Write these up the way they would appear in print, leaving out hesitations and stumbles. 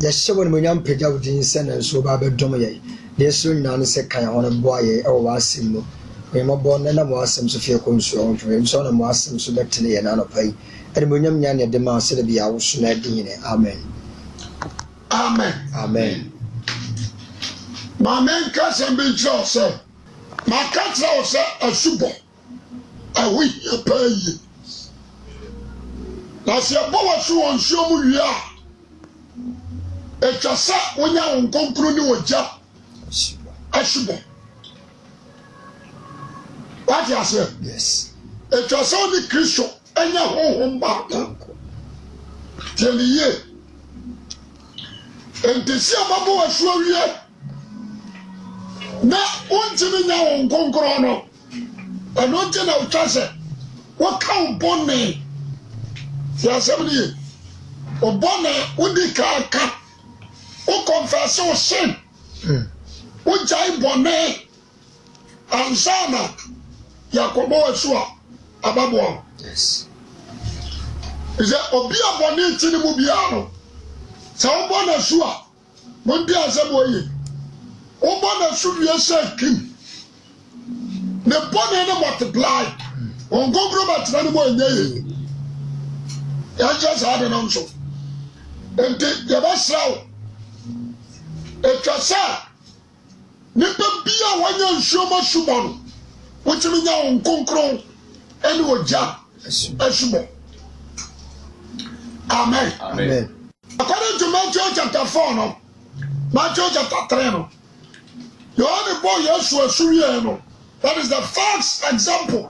Yeshua when young Pedro Jinsen and so Baba Domaye, the soon none second on a boy or was him. We more born and was him Sophia Consul, and so on was him selectly and unapay. And when young Yan demands to be our Sunday. Amen. Amen. Amen. My man cats and be just my cats are a super. I will pay. That's your boss who on show you are. Etasa wonya nkonkroni woja ashibo what you say yes etasa ni Kristo enya honhom ba teliye entisi amabo wasuo wie na onjini nya nkonkrono anonje na utase wakaw bonne ya sabri obona udika ka who confess your sin? Who jai bonnet? Ansana Yakobo Esua Ababo. Yes. Is that Obia bonnet in the Mubiano? Sao Bonasua Mundia Zaboye. O Bonasu, yes, sir, King. The bonnet multiplied. On go grow at Nanimo in the I just had an answer. And the best route. Etasa nipa bia wanya nshoma shumano wotimi nya onkonkron ene oja asumo. Amen. Amen. According to Matthew chapter 4 no Matthew chapter 3 no you are the boy Yesu asuriye no that is the first example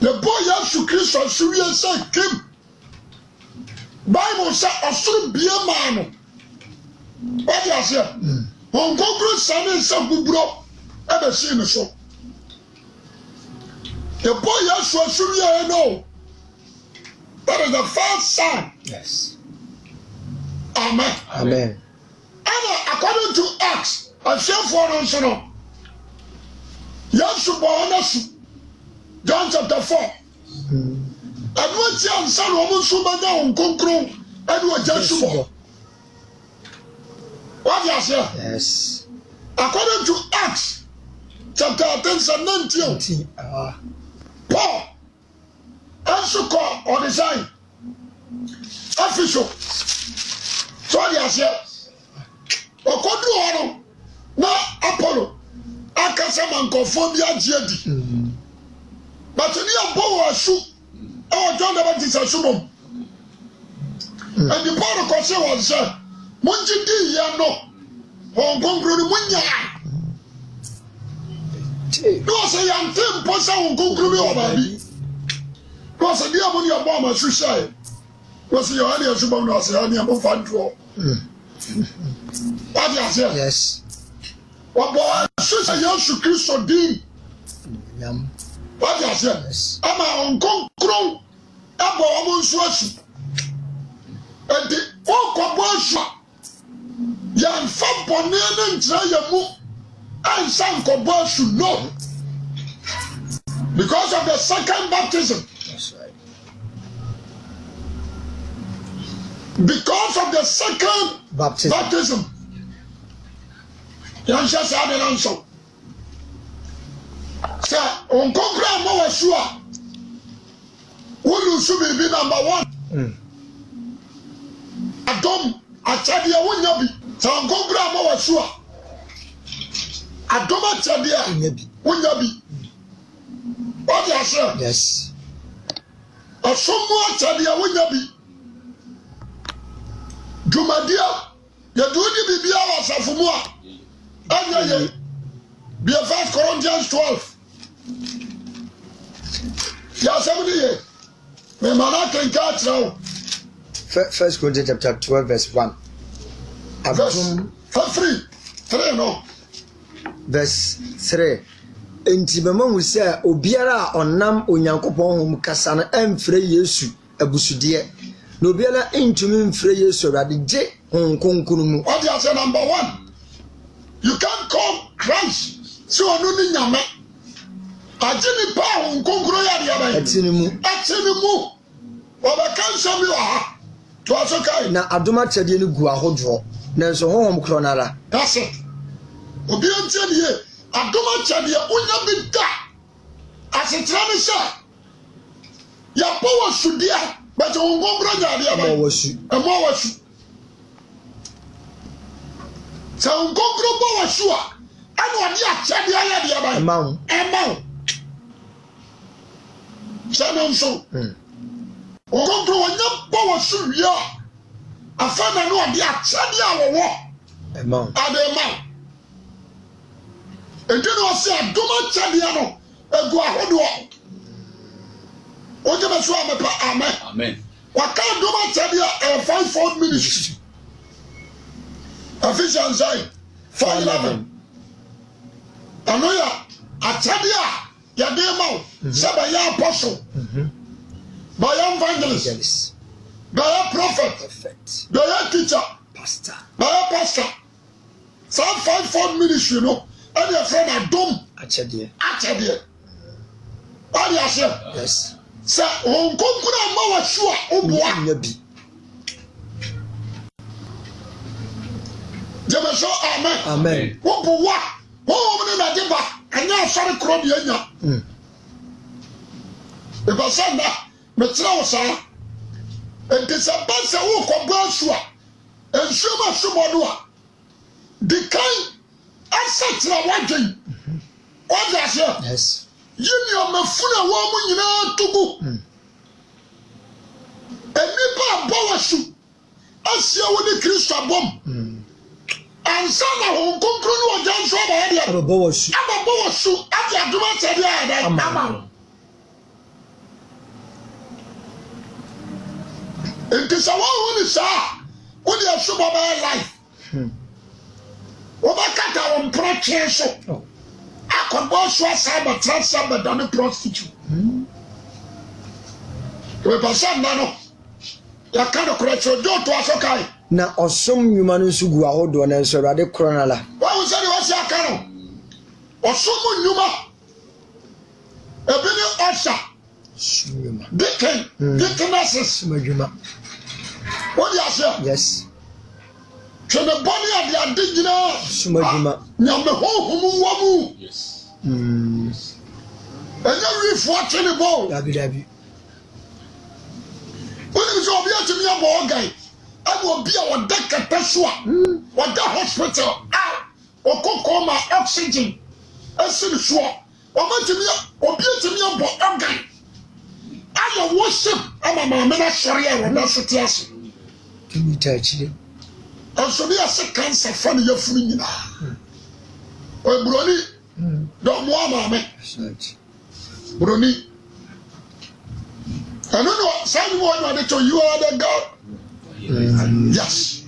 the boy Yesu Kristo asuriye say kim Bible say asuru bia ma no. What you say? On Congress, Sunday, Sunday, bro, ever seen the show? The boy Yeshua Shuriya, no. That is the first sign. Yes. Amen. Amen. And according to Acts, I share for an answer. Yeshua Bonasu, John chapter 4. And what's your answer? Almost so much on Congress, and what Yeshua. What you say? Yes. According to Acts chapter 10:19, Paul, also call or design official. So what you say? Okodu oro na Apollo, akasa man confirm ya jedi. But to be Paul asu, our John the Baptist asu. And the Paul ko say was say. Munjidi ya no, hongkongro ni munya. No se yante mposa hongkongro ni wababi. No se dia muni ya mama shusha. No se yohani ya shuba no se yohani ya mufandro. What you say? Yes. Wabo shusha Yesu Kristo din. What you say? Yes. Ama hongkongro, abo amunsuasu. Enti hongkongro. Yan fam ponene ntraye mu ansan kobo su no because of the second baptism. That's right. Because of the second baptism. Yan just had an answer. Sir, on concrete mo wa sure. Wulu su be number 1. Adam achadia wonya bi. Sangobra mo wasua. Adoma chadia. Unyabi. What you say? Yes. Asomo chadia unyabi. Jumadia. Yadudi bibia wasafumua. Anya ye. Be 1 Corinthians 12. Ya sabuni ye. Me manaka nkatsa o. 1 Corinthians chapter 12 verse 1. Verse 3. Enti memu sɛ obiara ɔnam Onyankopɔn hom kasa no amfrɛ Yesu abusudie. Na obiara entumi mfrɛ Yesu Awurade gye honkonkunu mu. What you say number 1? You can't call Christ. So ɔno ne nyame. Agye ne pa honkonkunu yare yare. Atini mu. Obaka nsɛm bi wɔ ha. Tuasokai. Na aduma chedi ni guahodro. Nenso ho mkronara. That's it. Obi ntedi ye aduma chedi unya bi da. Asetrane sha. Ya power should there. But on gombra ya ba. Emo wasu. Sa on gombra ba wasu a. Ano odi achedi ya dia ba. Emo. Sanonso. On comprend pas sur lui afin de nous dire à des mains. Et tu nous aussi à demander à nous et on te reçoit pas amen. Amen. On quand demander à 5 minutes. Ephesians 5:11. Alléluia. À il y a des mots. Ça va y apôtre. By an evangelist, by a prophet, by a teacher, pastor, by a pastor. Some 5-fold ministry, you know, and your friend are dumb. Achadie. What do you say? Yes. Say, on concurra mawa shua obwa. Jemeso amen. Amen. Obwa. Obwa na jeba. Anya sorry krobi anya. Ebasa na. Mais tu as ça, et tu sais pas c'est où qu'on prend choix, et je m'en suis mon doigt. Des cas, à cette la wagin, on a ça. Yes. Il y a me foule à moi, il y a un tout bout. Et n'est pas un bon chou. À ce qu'on est Christ à bombe. Ensemble, on comprend nous, on a un choix à dire. À ma bon chou, à la demande, c'est bien. Amen. It is a one who is ah, who is about my life. Obakata on prostitution. I could go so far, but trust somebody than a prostitute. We pass on now. You can't correct your job to Asokai. Na osum nyumanu sugu ahodo na nsoro ade kronala. Why we say we say akano? Osum nyuma. Ebini osha. Deaconesses. What do you say? Yes. To the body of the indigenous. Sumajuma. Yes. Yes. And you reef watching the ball. Dabi. When you saw me to be a ball guy, I will be our deck at Pesua. What the hospital? Ah, or cocoa my oxygen. I see the swap. Or be to me a ball guy. I worship ama mama sorry I want to tell you. Can you touch it? And so we are sick cancer from your friend now. Oh Brony, don't want mama. Brony. I don't know. Someone wanted to you are the God. Yes.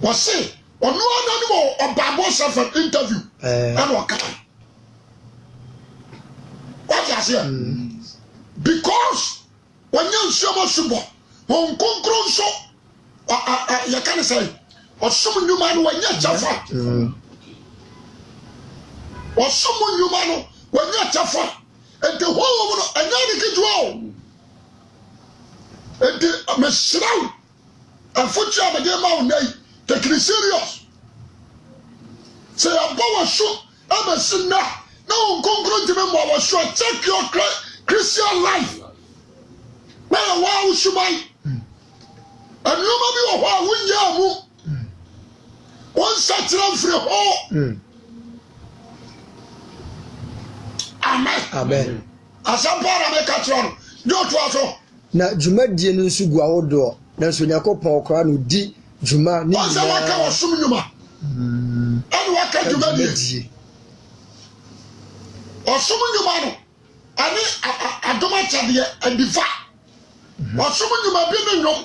What say? On no animal or Bible suffer interview. And what does here? Because when you show us more, when conclusion, you can say, or some new man when you suffer, or some new man when you suffer, and the whole world another get wrong, and the Messiah, and for you have a game out, take it serious. Say a power show, I'm a sinner. Now conclude to remember our show. Check your cry. Christian life. Well, wow, she might. And nobody will wow, we know. One such love for all. Amen. As a part of the catron, don't water. Now, Juma Dienus Guado, that's when Yako Pocran D. Juma, not the worker of Sumuma. And what can you be? Or Sumumano. Ani adoma chade adifa osumu nyuma bi no nyom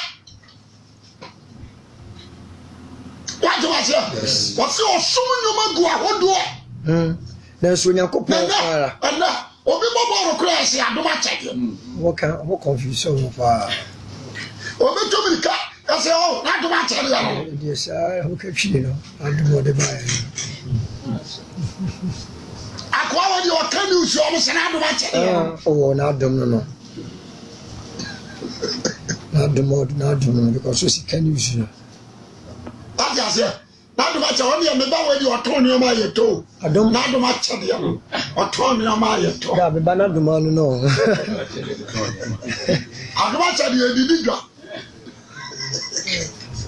What do I say? Yes. What's your son? You might go out. That's when you go. What confuse you for? I say, oh, not much. Yes, I hope you know. I do what I call your canoe, so I was an advocate. Oh, not domino. Not the mode, not domino, because you can use you. I just said, not much only on the bow when you are torn your mire too. I don't know much of you or torn your mire too. I don't know. I don't want to be a digger.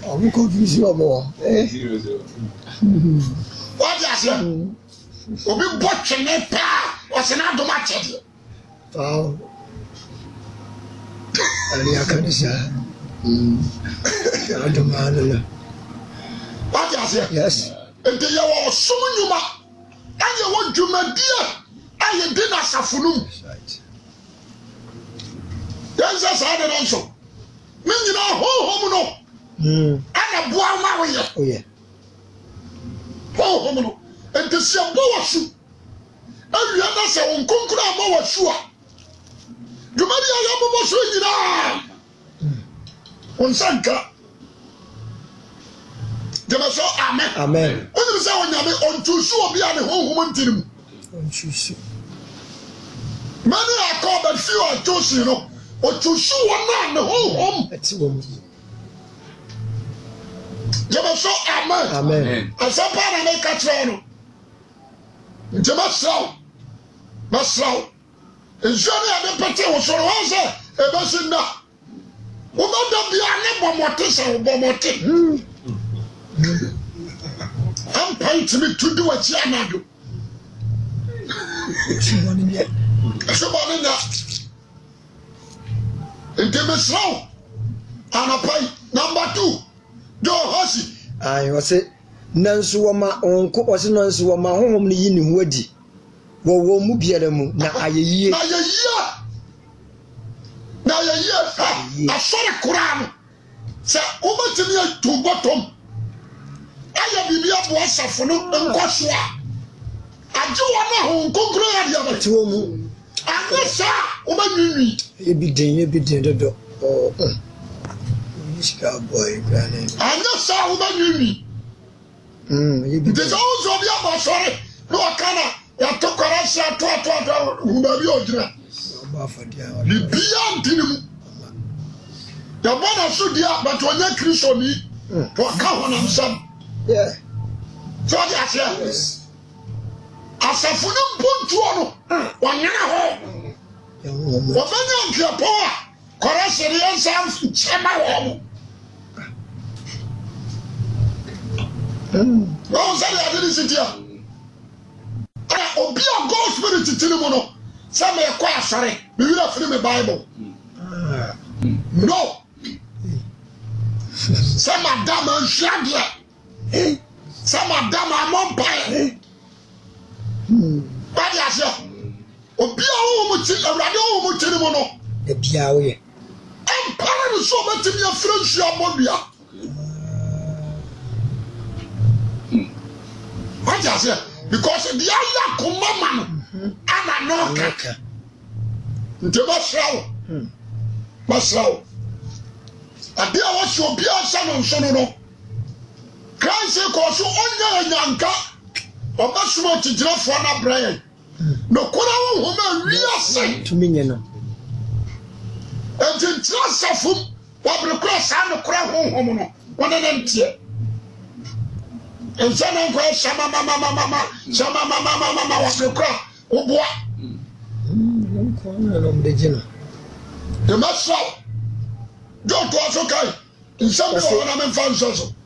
I'm confused, you are more. What does it mean? We'll be watching a pair or Senado Match. Oh, I can't say. I don't know. What does it? Yes. And they are so many. And you want to, my dear, and you did us a funum. That's an answer. Meaning our whole homo. And a boy married. Oh, yeah. Whole homo. And to see a boa shoe. And you understand on Concura Boa Shua. You may be a Yaboba Shua. On Sanka. There was so amen. Amen. What is our name on two shoe of the whole woman team? Many are called and few are chosen, you know. Or to shoe one man, the whole home. That's a woman. Jebaso amen. Amen. Asapa na me katrono. Jebaso, Masao. Injani adepete osoro wase ebesinda. Ubanda biane bomote sa bomote. I'm painting me to do what you na do. Somebody na. Jebaso. Anapai number 2. I was it Nanswama on cook was Nanswama home in Woody. Well, Mubiadamu, now I year. Now a year, I saw a Koran. Sir, over to me to bottom. I will be up once for no Goshua. I do want to go to the other two. I know, sir, over me. It be dinner. Boy, Granny. I'm not sorry about you. There's also the other sorry. No, I can't. You took a rest at 12 hours. The beyond him. The one I should be up, but when you're Christian, you come on some. Yeah. So that's as a full point to one year home. What many of your power? Correction, yourself. Well, I didn't sit here. I'll be a ghost spirit to Timono. Some may acquire, sorry, we will have the Bible. No, some are dumb and shaggy, some are dumb and mumpire. But yes, I'll be a home with a radio with Timono. The Piawe. I'm proud of so much in your friendship, Mondia. Because the other commandment and a knocker. The Maslow. And there was your beer son of Sonono. Christ, you call so on your young car or Maslow to draw for a brain. No, Kora, whom I reassent to me. And the trust of whom, what requests and the crowd home, one an empty. And some of us, some of Mama was the crowd. Oh, boy, the master. Don't watch okay. In some of them, fans also.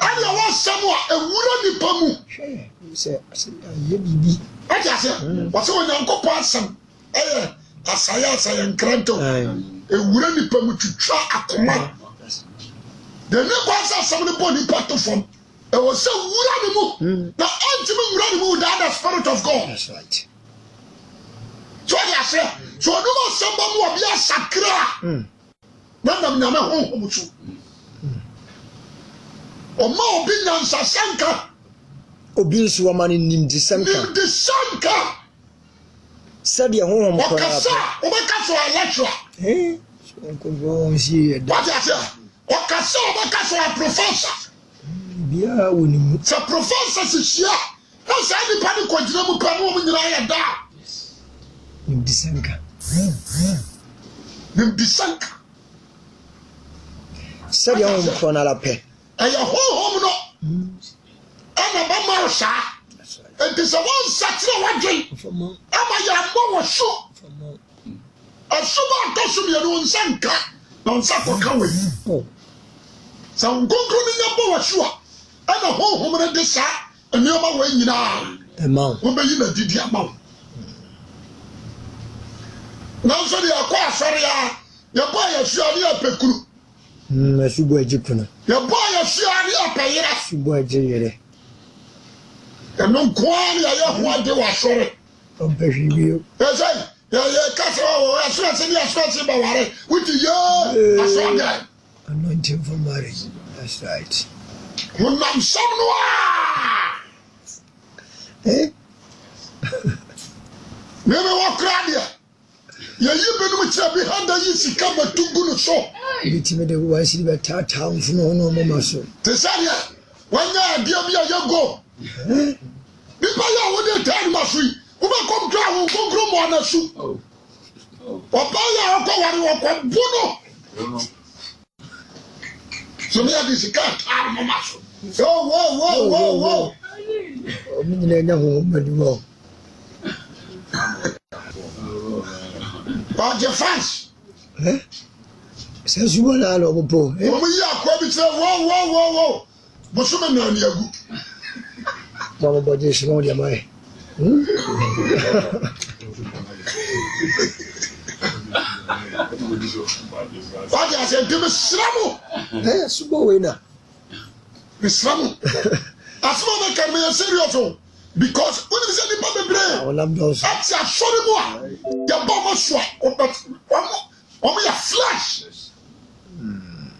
Anya wa samu a ewura ni pamu. Hwe, you say asanya ye bibi. Ati ase, wase onyankopɔ asam. Eh, asaya asaya nkranto. Ewura ni pamu twitwa akoma. The nipa asam ne bɔ nipa to fam. E wo sɛ wura ni mu. Na antimi wura ni mu without the spirit of God. That's right. So ati ase, so no ma samba mu obi asakra. Na nam nyame honhom tso. Oma obi nyansa sanka. Obi nsu wama ni nimdi sanka. Nimdi sanka. Sabi ya hongo mkwana. Wakasa, umekaso alachwa. Hee, mkongo msi yeda. Wati ya sea, wakasa umekaso la profesa. Bia unimu. Sa profesa si shia. Hasa hini pani kwa jine mkwana wa mnira ya da. Nimdi sanka. Nimdi sanka. Sabi ya hongo mkwana la pe. And your whole home, no. I'm a mama, sir. And there's a one Saturday one day. I'm a mama, shoe. A super costume, your own sanka. Don't suffer coming. Some good women, your boy, sure. And a whole home at this, sir. And you're my way in arm. A mouth. Woman, you did your mouth. Now, so they are quite sorry. Your boy, is your dear Pecru. Masu boy jikuna. Your boy is surely a payer. Masu boy jere. And no quality of what they were sorry. From Peshibu. Yes, I cast over as well as any responsible water. With the young, I saw that. Anointing for marriage. That's right. When I'm somewhere. Eh? Never walk around here. You've been with your behind the easy cover to good show. It's made a wise little town for no muscle. Tessalia, one year, dear me, I go. If I would have time, my free, who will come down, who will grow more than a soup. Oh, Papa, I Buno. So, me, I just can't harm my muscle. Oh, whoa, whoa, whoa, whoa. I mean, I home, but you But your fans, eh? Says you want to go pro. We are quite say, whoa. But some men are good. Mama, but this one, your mind. But I said, give me slamu. Eh, subo wena. Slamu. As far as I can be serious. Because when is anybody brain? That's a sorry boy. Your bomb was swat. Only a flash.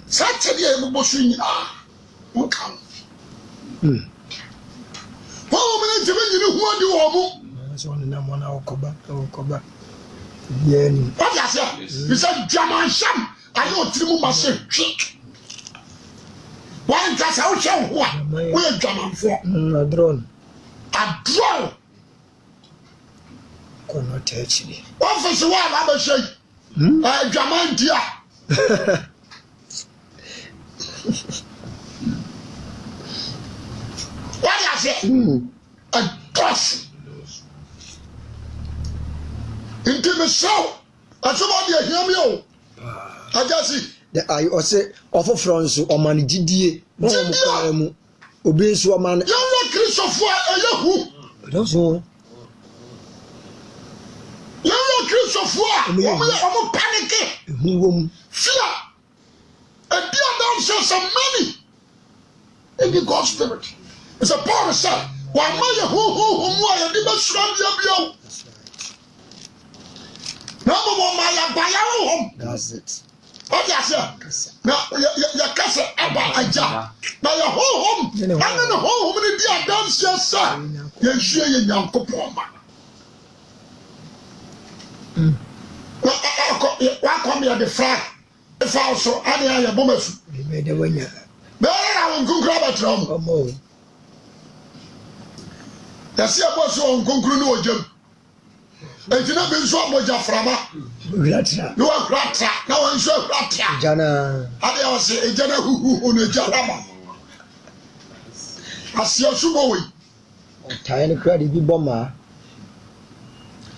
Saturday, I'm watching. What come? How many times you know who you are? That's only number one. I'll come back. Yeah. What is that? It's a German sham. I don't remember myself. Why is that? I'll show you. We're German for a drone. A drone. Could not touch me. Office one, I'm a shake. A German dear. What is it? A cross. Into the show. And somebody hear me. I just see. The I also offer France or man GDA. No, obeys woman. Christopher, you know Christopher, I'm panicking. Fear. And be announced some money in the God's spirit. It's a power, sir. Why, my who, the best friend of you? Now, my home. That's it. Oh, yes, sir. Now, your castle, Abba, I jar. Now, your whole home, and then the whole home in the dance, yes, sir. You're sure you're young, Copoma. Why come here the flag? If I saw any other woman, you made a winner. But I will go grab a drum. That's your boss on Concruno Jim. And you have been so much of Rama. You are Grata. Now I'm sure Grata. Jana. I was a Jana who knew Jarama. I see a Suboy. Tiny credit, the bomber.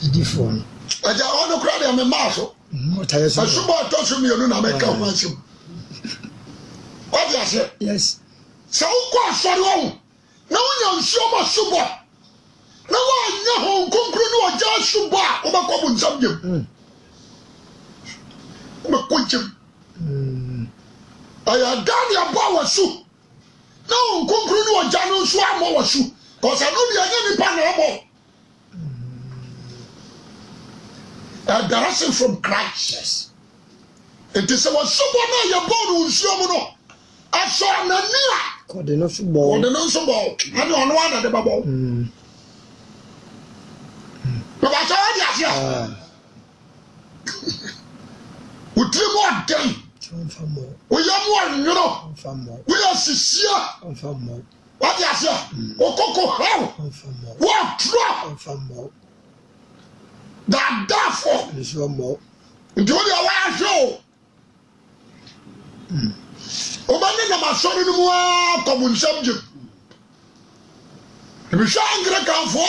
It's different. I don't want to credit, I'm a marshal. I should not touch me, you know, I make a mansion. What do you say? Yes. sɛ wokɔ asɔre wɔ na wonya nsuo ma subɔ na woanya honkonkuro ne ɔgya subɔ a wobɛkɔ bo nsam yam wobɛkɔ nkyam ɛyɛ da ne ɛbɔ wɔ so na honkonkuro ne ɔgya no nso amɔ wɔ so kɔsɛ no deɛ ɛnyɛ nipa na ɛbɔ a direction from Christ. It is our subordinate, your bone, who's your mono. I saw an anilla. Cordinosu ball, the nose ball, and on one at the bubble. But I saw that. We dream one day. We are one, you know. We are sincere. What is it? Okoko, how? What drop? That therefore is no more. Do you aware show? Obani na masori ni mwa komunshamje. Bi sha angre kanfo,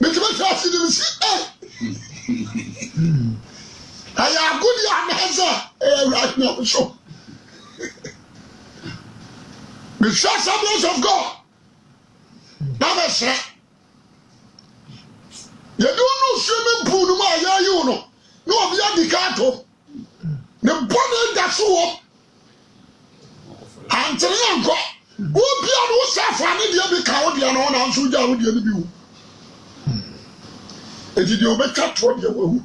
bi ti ba si ni si eh. Aya good ya neza eh right now show. Bi sha samples of God. Baba sha you don't know swimming pool, no more, yeah, you know. No, we are the cattle. The bonnet that's all. And the uncle, who be on who suffered the other cow, the unanswered down the view. And did you make up for your woo?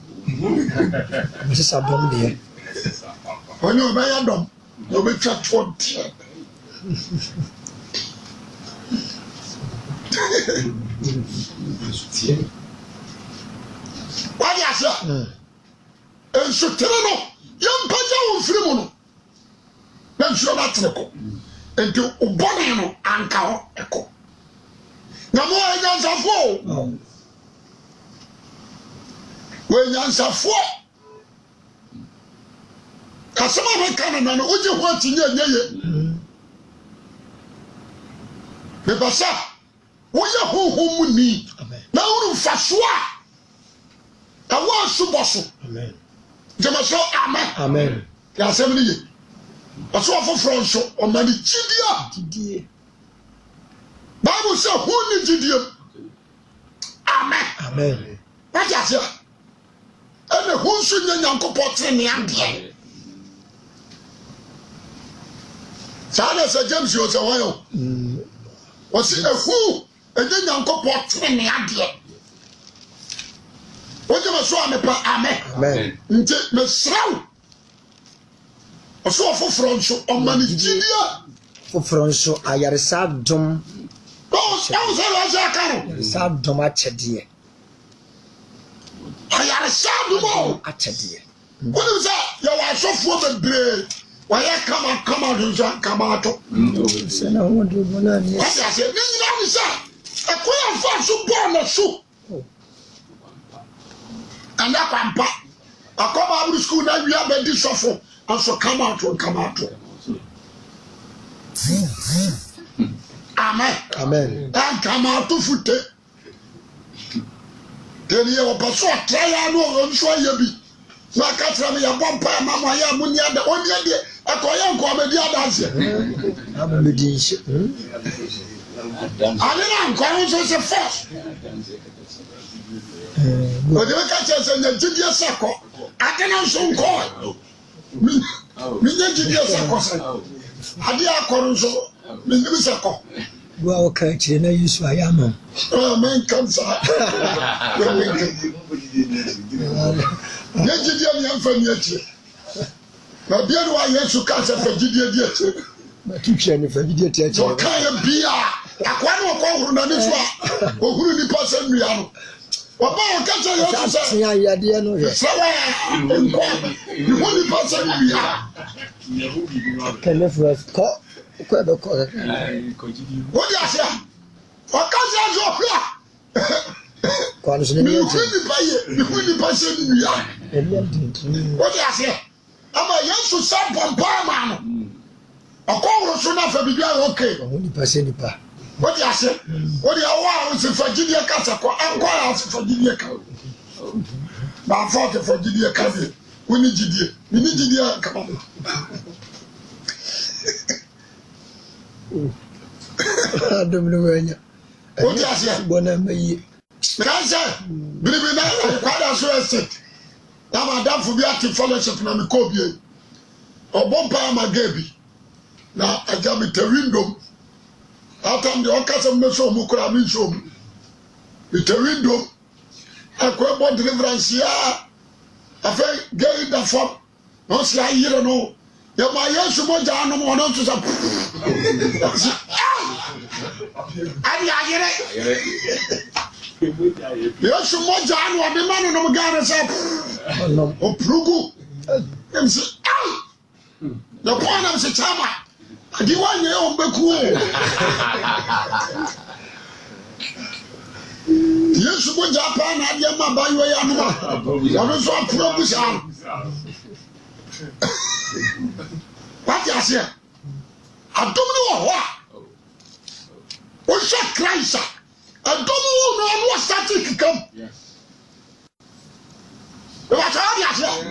Mrs. Abdom, dear. When you may have done, you make up for dear. What is that? And so tell no, young Paja Frimono. Then show that echo. And to Ubonano and Kao echo. No more against a foe. When you answer four, Casama Cannon, would you want to hear? The Bassa, we are who we need. Now, Fasua. I want to boss. Amen. Jamaso, amen. Amen. The assembly. That's what for France or Madi Gidia. Bible says, who needs Gidia? Amen. Amen. What is it? And the whole student uncle portrait in the Andean. Sana said, James, you are a while. Was it a fool? And then uncle portrait in the Andean. What you must want to amen. Mesrao. I saw for Franco on Manigilia. For Franco, I are sadom. Oh, I was a sadom at a dear. I are sadom at a dear. What is that? You are so full of bread. Why I come out and come out. What I said, this is a queer fashion born or so. And that one back. I come out of school now. We have been this awful. And so come out and come out. Amen. Amen. And come out to foot. Then you will pass what try and no run so you be. So I catch me a bump and mama ya money and the only day I call you comedy dance. I'm the dish. And then I'm going to say first. But the catchers and the Gidia Sako, I cannot soon call. Me, Gidia Sako, Adia Coronzo, Minusako. Well, catcher, no use for Yaman. Oh, man comes out. Gidia Yan from Yeti. My beard, why you should catch up for Gidia Yeti. My kitchen, if I did it, I can't be. I can't go on this one. Who did the person we are? Papa, on catch your house. That's me, I did not. So you want the person we are? Can never stop. What do you say? On catch your house. Quand je ne me dis pas, who the person we are? What do you say? Ama yesu sa bomba man. Akongro suna febibia okay. Oni pase ni pa. What you say? What you want to forgive your casa ko encore to forgive your casa. Ba for to forgive your casa. We need you. We need you come. la double. What does it? Bonamay. Because believe me, I'm quite as well sick. Now, madame, for me, I can follow up on the copy. Or bump on my baby. Now, I got me the window. Out on the occasion, Monsieur Mukramisho. With the window. I quite want deliverance here. I think, get in the form. Non, si la yire no. Ya ma yesu moja anu mwono tusa. Ani agire. Yesu moja anu wabimanu na mgane sa. Oprugu. Msi. Ya pwana msi chama. Adiwanye ya mbeku. Yesu moja apana adiye mabaywe ya anuwa. Wanuzo aprugu sa anu. What you say? I don't know what. Oh, shut Christ! I don't know what static come. Yes. What you say?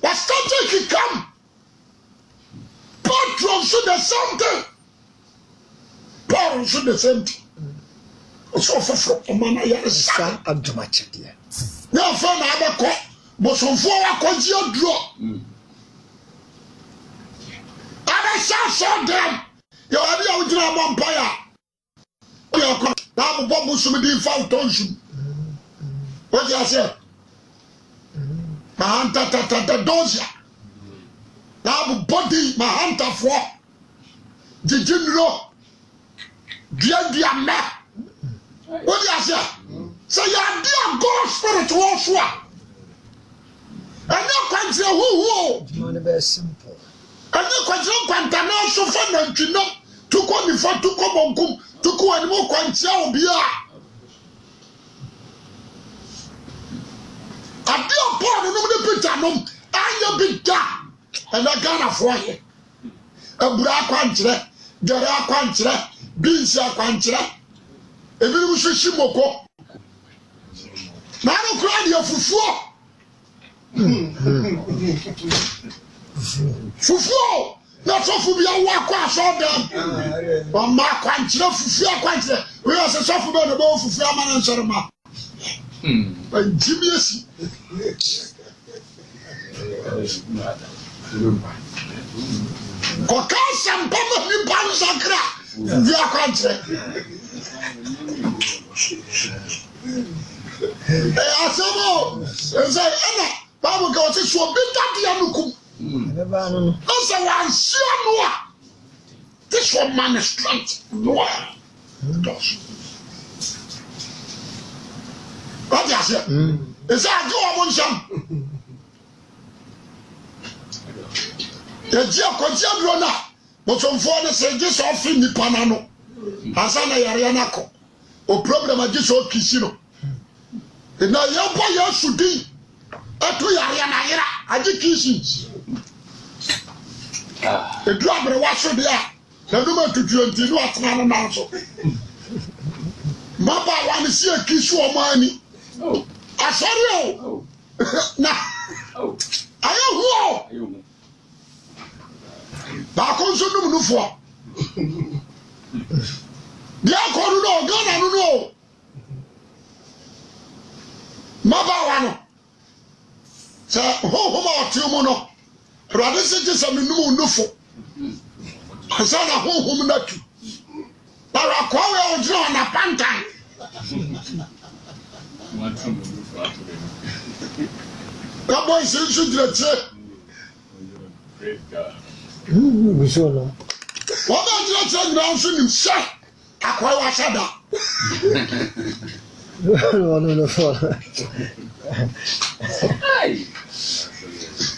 What static come? Paul runs to the same thing. Paul runs to the same thing. So far from man, I am sad. I'm too much here. Now, from our court, but so far our court is draw. I shall show them. You are the original vampire. You are coming. Now, what must we do for attention? What do you say? My hand, that does ya. Now, body, my hand, for. Did you know? Dear, dear man. What do you say? Say, you are dear God, spirit, was one. And you can say, who? Do you want to be simple? And you can jump and now so fun and you know to come before to come on come to go and more quantia beer. I do a part of the pitanum, I am big down, and I got a foyer. A bra quantra, there are quantra, beans are quantra, a little shimoko. Now I'm crying for four. Fufu, not so for me. I walk across all them. But my quantity, fufu quantity. We are so for the ball fufu man and Sarma. But Jimmy's. Caucas and Papa, you pants are crap. We are quantity. I said, oh, and say, Anna, Papa goes, it's so big that that's a one sure. This one man is straight. No. What do you say? Is that your motion? The dear concern runner, but from foreign sages of in the Panano. Hasana Yarianako. Or problem at this old Kisino. And now your boy should be at two Yariana at the Kissins. The drummer was so there. The number to 20 was not an answer. Mama wanted to see a kiss for money. I saw you. Now, I don't know. Back on some new for. They are called no gun. I don't know. Mama wanted. So, how about you, Mono? Rather say just a minimum no for. I saw a home not to. But I call you on a pantan. That boy says you should say. What about Jackson Brownson himself? I call a shada.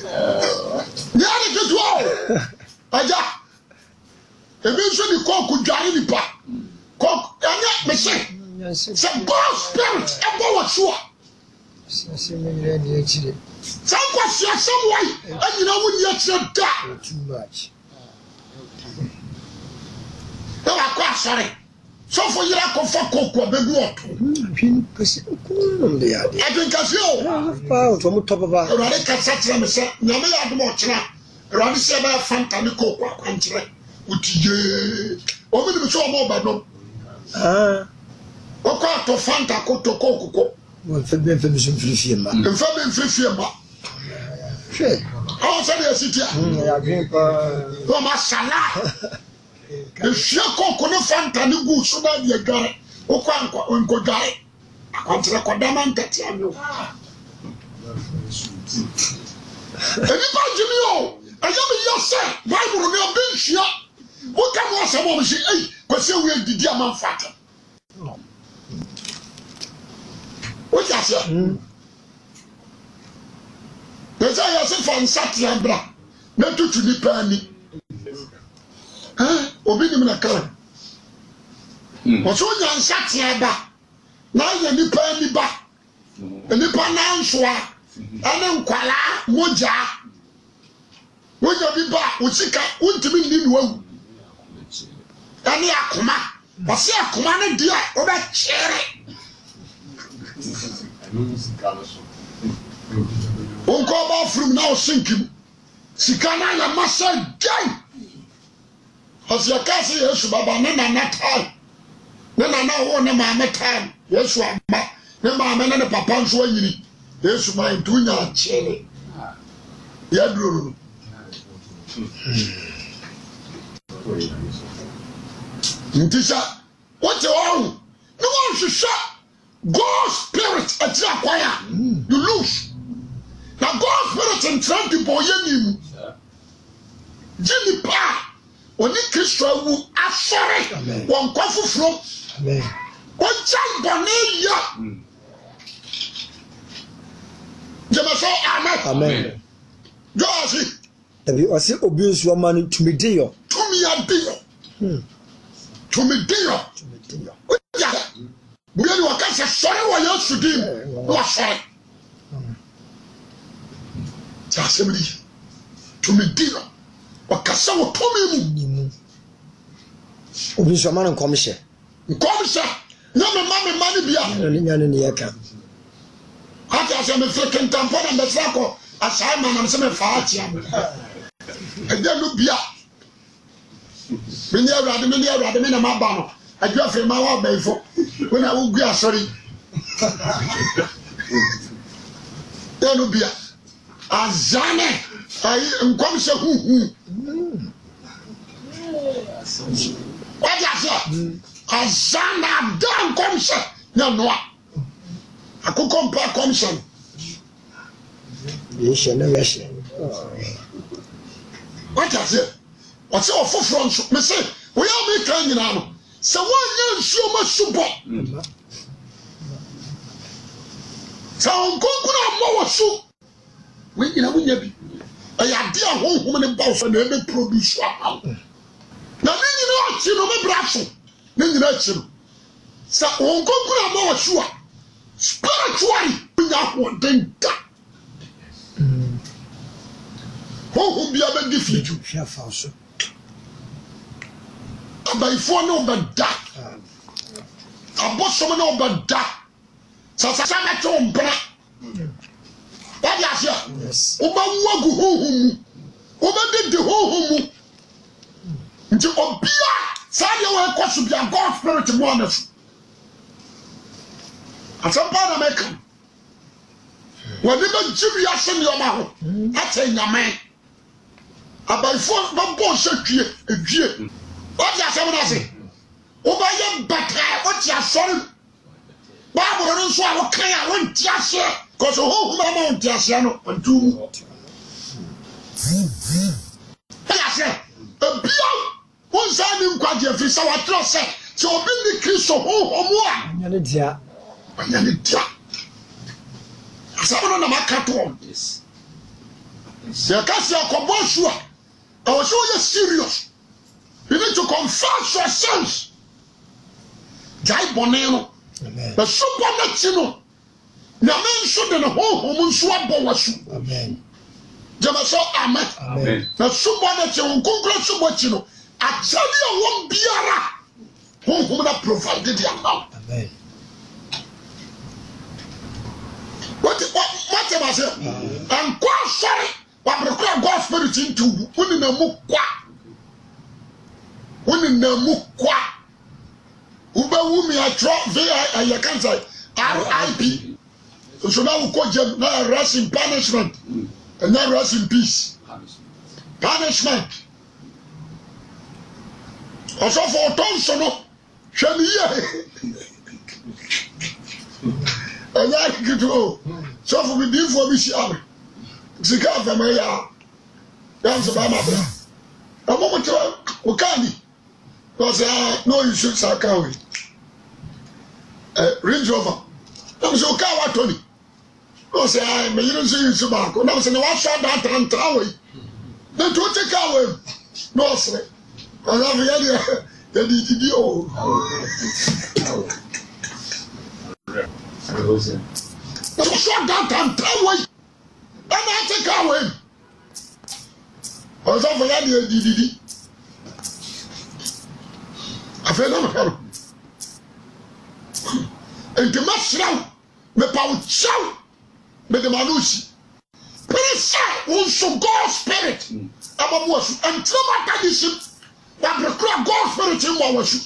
No. The other get well. Aja. Eventually, the cock could drive the pack. Cock, and yet, me say, the God's spirit, and go was sure. Some was here some way, and you know when you said that. Too much. No, I'm quite sorry. So for you, I can fuck cock or big water. I think as you are from top of our radical Saturday, no matter what trap, Radisha Fantanico, and Trey, which you only saw more by no. Pourquoi tu fais ta côte au coco? On fait bien, je me fais fier. On fait bien, je me fais fier. On fait bien, c'est bien. On m'a salade. Le chien qu'on connaît, Fantanou, Bouchouda, il est garé. Au coin, on go garé. On te raconte à mon tête. Et puis, pas du mieux. Et je me dis, ça, va vous remettre bien chien. Vous avez savoir, monsieur, que c'est où il dit diamant fat. Où est-ce que c'est? Les gens, ils se font ça, tiens, bras. Mais tout, tu n'es pas un nid. Hein? Au bout de mon accord. On se dit, ça, tiens, bas. Là, il n'y a pas un nid bas. Il n'y a pas un choix. Un nid, quoi là? Moi, j'ai. Moi, j'ai dit, bah, aussi, quand on te met une noix. Ani akuma, basi akuma ne dia oba chere. Unko ba from now sinking. Sikana na masa gay. Asi akasi Yesu baba ne na natal. Ne na na wo ne ma metal. Yesu ama ne ma me ne papa nso yiri. Yesu ma ntunya chere. Ya duro. Ntisa, what you own? No one should shut God's spirit at your choir. You lose. Now God's spirit and trying to boy him. Jimmy Pa, only Christian who are sorry. One coffee from one child bonilla. You must say amen. Amen. You are see. If you are see abuse your money to me dear. To me a dear. To me, dear. We are going to say sorry. What else should we do? We are sorry. That's what we do. To me, dear. We are saying to me. Obi Swaman and Commissioner. Commissioner, no man, money be a. No, no, no, no, no. After I am a freaking tampon and a flacco, I say man, I say me fat. And then no be a. Mini error, the minimum banner. I drove in my wife before when I would be a sorry. There will be a Zane. I am coming to whom? What is that? A Zane, I'm done, commission. No, no. I could compare commission. You shall never say. What is it? What's your full front? Say, we are making an so one year so much support. So I'm going to we be. I have dear home woman boss and every produce. Now, then you know, my brasso. Then you know, so I'm going to more spiritually, we have one thing. Who be a different? By phone over that, I bought someone over that. So, I'm at home, black. What is yes, Oba Wagu home. Oba did the home. Into Obia, Sadio, and Kosu, your God's spirit to wonders. At some point, I make him. Whatever Jimmy, I send your mouth. I say, your man. I buy phone, but both what you are saying? Over your back, what you are saying? Babu, I don't say I won't care. I won't just say because who won't just say no? And do what you are saying? A bill. Who's having quite a few? So I trust it. So be the Christ of who more. Yanidia, Yanidia. Someone on my carton. Yes. The case of Koboswa. I was so serious. You need to confess your sins. Jai bonero, the supernatural. The man should in the whole woman swab wasu. Amen. Jamaso amen. The supernatural congress subwatino. Actually, one biara. Who would have provided the amount? Amen. What am I saying? I'm quite sorry. But require God's spirit into putting a mukwa. When in the mukwa, Ube wumi ya V.I.I. ya kansa R.I.P. So now we call them now rest in punishment and now rest in peace. Punishment. Also for Thompson, no? I like it too. So for me, do for me, she am. She can't for me, yeah. That's about my brother. I'm going to go candy. Because no insurance I can't wait. Range Rover. I'm so can't wait, Tony. Because I'm a young insurance back. And I'm saying, what's that? I'm trying. Then to take away. No, sir. And I'm really the DDO. So shut that and tell way. And I take away. Also for that the DDD. I feel no help. And the mushroom, the pouchao, the manushi. Pressure on some God spirit. I'm a worship. And through my tradition, I procure God spirit in my worship.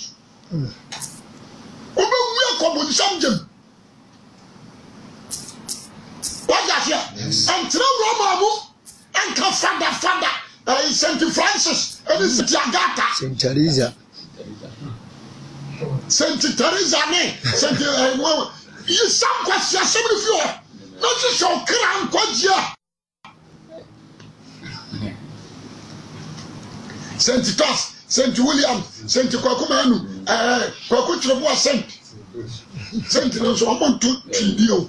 Ubu we are coming and through Roma and Father, Saint Francis, and Saint Agata, Saint Teresa, Saint Teresa, Saint. You some questions, some of you, not just your crown question. Saint Thomas, Saint William, Saint Kwakumanu, Kwakutrebo, Saint. So I want to kill you.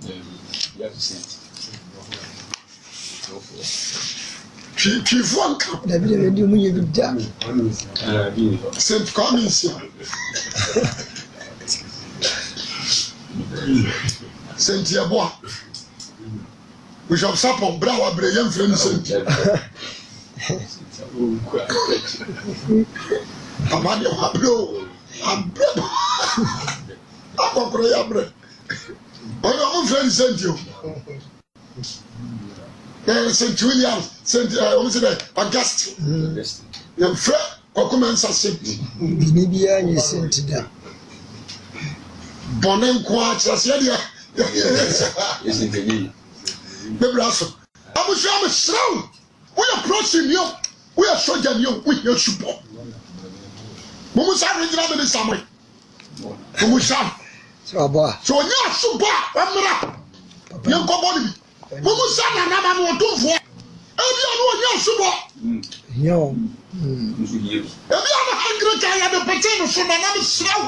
Qui voit encore c'est comme ici. C'est Diabois. Oui, j'aime ça pour bras à Brian Frenzen. Amadio Abro. Abro. Abro. Abro. Abro. Saint William, Saint Augustine. Le frère, on commence à Saint. Bibia ni Saint Da. Bonne quoi, ça c'est bien. Mais bravo. Amusons-nous strong. We are approaching you. We are showing you with your support. Nous sommes rentrés dans les amours. Nous sommes. Ça va. So nous sommes pas. Amra. Nous comprenons. Mumu sana na mama mtufu. Ebi anu onye subo. Yo. Ebi anu hungry kaya de petenu suna na misrao.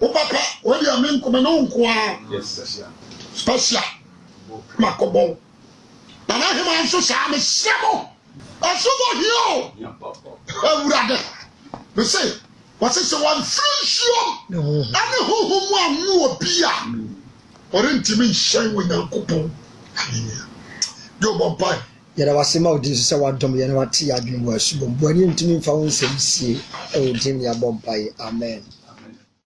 O papa, wadi amen kuma na unkuwa. Yes, special. Special. Makobo. Bana hema anso sa misrao. Asubo hiyo. Ya papa. Eurade. You say, what is the one friendship? No. Ani huhu mu amu opia. Orentimi shine with Yakupon. Dobopai. Yet I was some of this one to me and what tea I do was, but when you found some sea, oh, Jimmy, a bomb by amen.